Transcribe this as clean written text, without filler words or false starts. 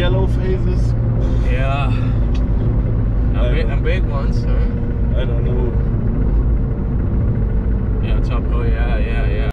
yellow phases. Yeah. And big ones, huh? I don't know. Yeah, top, oh yeah, yeah, yeah.